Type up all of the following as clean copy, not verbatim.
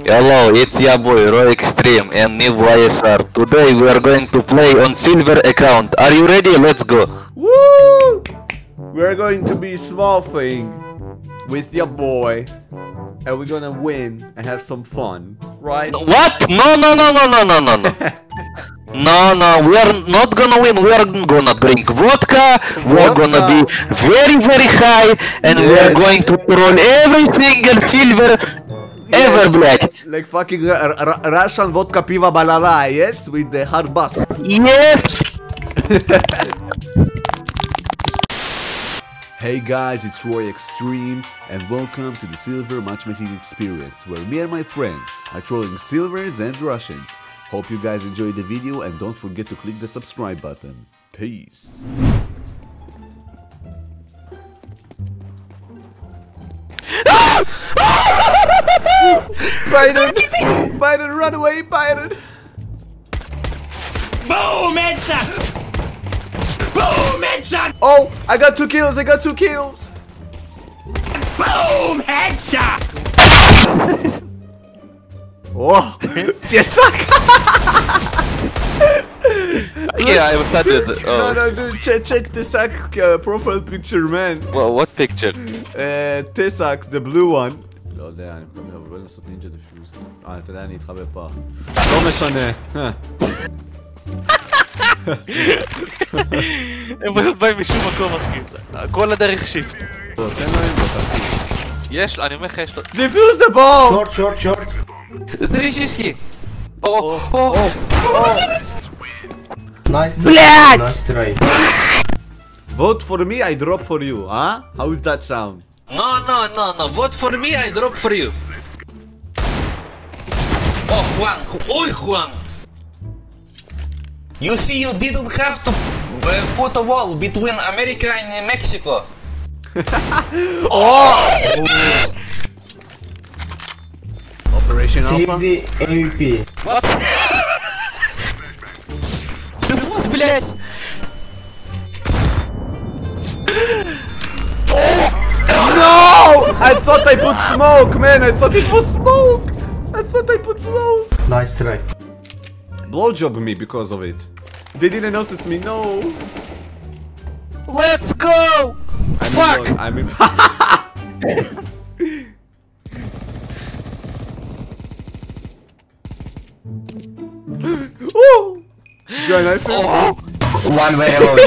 Hello, it's your boy Roy Extreme and Niv YSR. Today we are going to play on silver account. Are you ready? Let's go. Woo! We are going to be smurfing with your boy, and we're gonna win and have some fun, right? What? No. No, we are not gonna win. We are gonna drink vodka. We are gonna be very, very high, and yes, we are going to roll every single silver ever, блядь. Like fucking Russian vodka piva balala, yes, with the hard bus. Yes. Hey guys, it's Roy Extreme, and welcome to the Silver Matchmaking Experience, where me and my friend are trolling silvers and Russians. Hope you guys enjoyed the video and don't forget to click the subscribe button. Peace. Biden! Biden, run away, Biden! Boom, headshot! Boom, headshot! Oh, I got two kills! Boom, headshot! О! Тесак! Yeah, I was at it. Oh. No, dude, check Tesak profile picture, man. Well, what picture? Tesak, the blue one. לא יודע, אני יכול לעשות נינג'ה דיפיוז. אתה יודע, אני אתחבא פה. לא משנה. הם פשוט באים משום מקום, אחי. כל הדרך שיפט. תן להם אותה. יש לו, אני אומר לך, יש לו. דיפיוז דה בום! שורט. Зрически! Nice. Блять! Vote for me, I drop for you, huh? How would that sound? No, vote for me, I drop for you. Oh, Juan! You see, you didn't have to put a wall between America and Mexico. Oh! Operation Alpha. Save the MVP. What? Дефуз, блядь! No! I thought I put smoke, man! I thought I put smoke! Nice try. Blowjob me because of it. They didn't notice me, no! Let's go! Fuck! Oh! Join us. Oh. One way alone.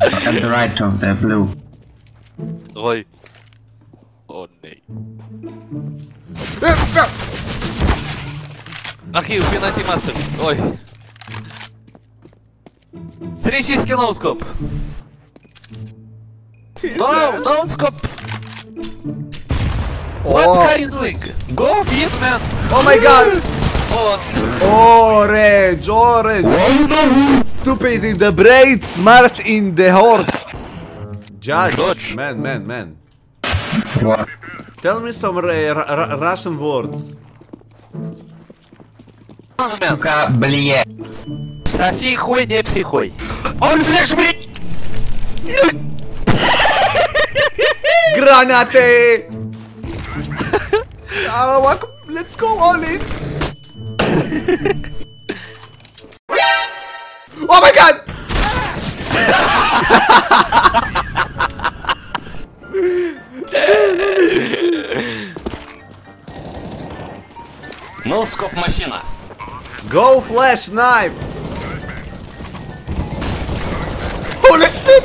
At the right of the blue. Roy. Oh nee. Архив, пенальти мастер. Ой. Зрический ноускоп. No, don't scope! Oh. What are you doing? Go Vietnam! Oh my god! Oh. Orange! Stupid in the braid, smart in the heart! Judge! Man! What? Tell me some Russian words. Сука, блядь! Соси хуй, не психуй! Он флеш, блядь! Granate! Let's go all in! Oh my god! No scope machina! Go flash knife! Holy shit!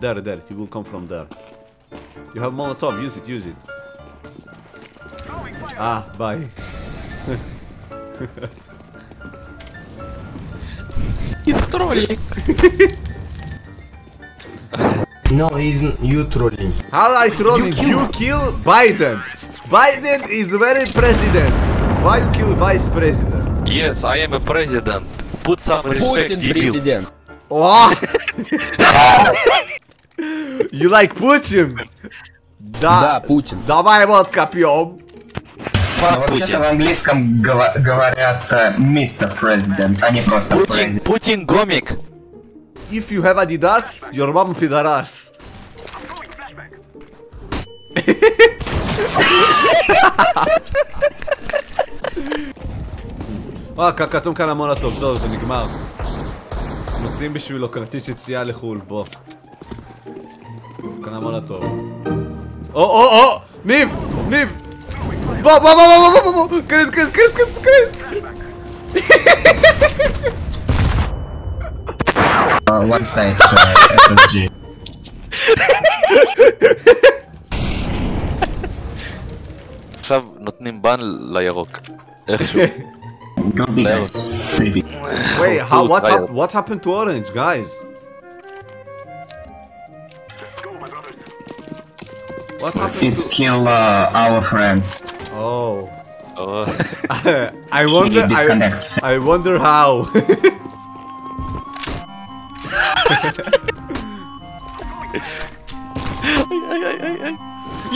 There, it will come from there. You have Molotov, use it. Ah, bye. He's trolling. No, isn't you trolling? How I trolling? You kill Biden. Biden is very president. Why kill vice president? Yes, I am a president. Put some respect, Putin. Oh! You like Putin? Да, Путин. Давай вот копьем. Вообще-то в английском говорят мистер президент, а не просто президент. Путин гомик. If you have Adidas, your mom пидорас. как כתום כאן המון הטוב, זהו, זה נגמר. מוצאים בשבילו כרטיס יציאה לחול, בוא. כאן המון הטוב. או, ניב, ניב. בוא, כנס. One side SSG. עכשיו נותנים בן לירוק. איכשהו. Wait, what happened to orange, guys? It's kill our friends. Oh. I wonder how.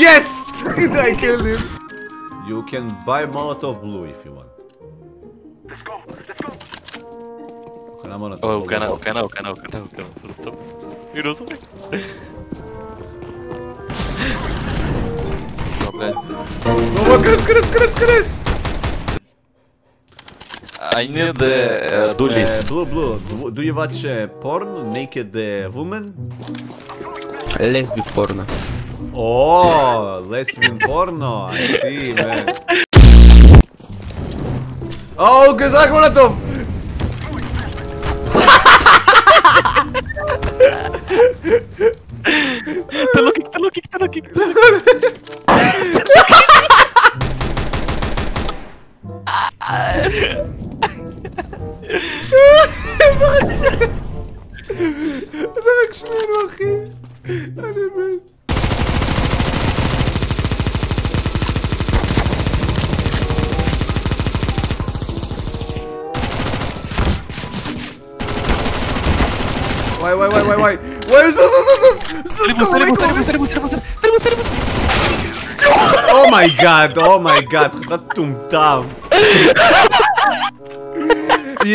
Yes! I killed him! You can buy Molotov Blue if you want. Let's go! Let's go! Oh, I need the do list. Blue. Do you watch porn? Naked woman? Lesbian porno. Oh, lesbian porno. I see, man. Oh, Tesak Molotov! Look! זה רק שנינו, אחי. אני מת. וואי, זו. תריבוס. Oh my god, חתת טומטם.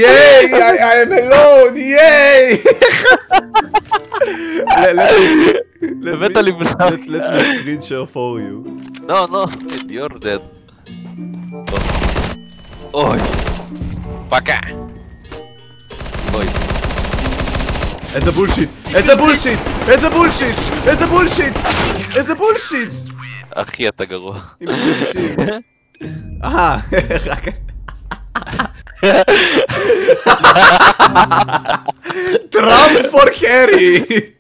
Yay! I am alone! Yay! let me screen share for you. No, you're dead. Oi! Пока! Oi! It's a bullshit! Ахи, это горло. Ага! Trump for Harry.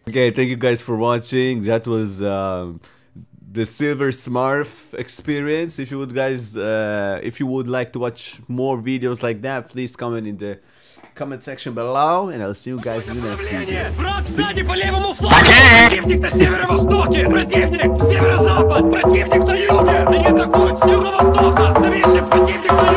Okay, thank you guys for watching. That was the Silver Smurf experience. If you would guys, if you would like to watch more videos like that, please comment in the comment section below, and I'll see you guys in the next video. Враг сзади по левому флангу. Противник на северо-востоке. Противник северо-запад. Противник на юге. Они атакуют с юго-востока. Зависим противник.